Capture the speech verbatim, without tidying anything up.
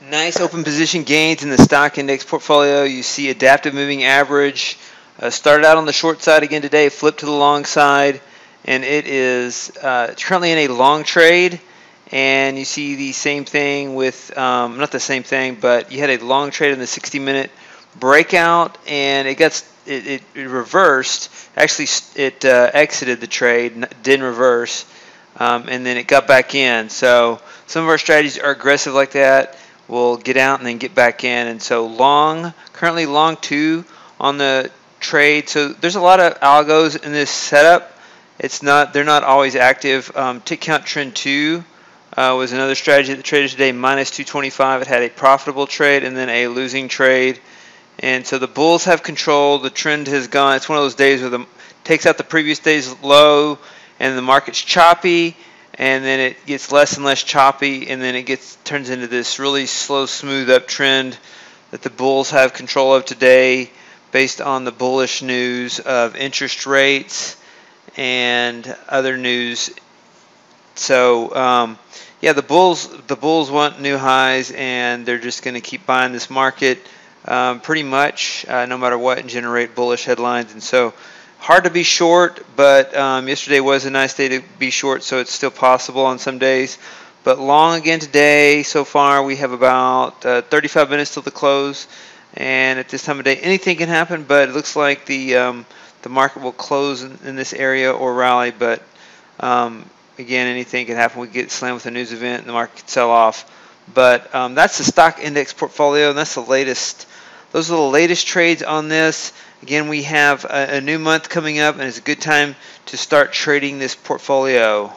Nice open position gains in the stock index portfolio. You see adaptive moving average. Uh, started out on the short side again today, flipped to the long side, and it is uh, currently in a long trade. And you see the same thing with, um, not the same thing, but you had a long trade in the sixty minute breakout, and it got, it, it, it reversed. Actually, it uh, exited the trade, didn't reverse, um, and then it got back in. So some of our strategies are aggressive like that. We'll get out and then get back in. And so long, currently long two on the trade. So there's a lot of algos in this setup. It's not, they're not always active. Um, tick count trend two. Uh, was another strategy that traded today, minus two twenty-five. It had a profitable trade and then a losing trade. And so the bulls have control. The trend has gone. It's one of those days where it takes out the previous day's low and the market's choppy, and then it gets less and less choppy, and then it gets turns into this really slow, smooth uptrend that the bulls have control of today based on the bullish news of interest rates and other news. So um, yeah, the bulls the bulls want new highs, and they're just going to keep buying this market um, pretty much uh, no matter what, and generate bullish headlines. And so hard to be short, but um, yesterday was a nice day to be short, so it's still possible on some days. But long again today. So far we have about uh, thirty-five minutes till the close, and at this time of day anything can happen, but it looks like the um, the market will close in, in this area or rally. But um, again, anything can happen. We get slammed with a news event and the market could sell off. But um, that's the stock index portfolio, and that's the latest. Those are the latest trades on this. Again, we have a, a new month coming up, and it's a good time to start trading this portfolio.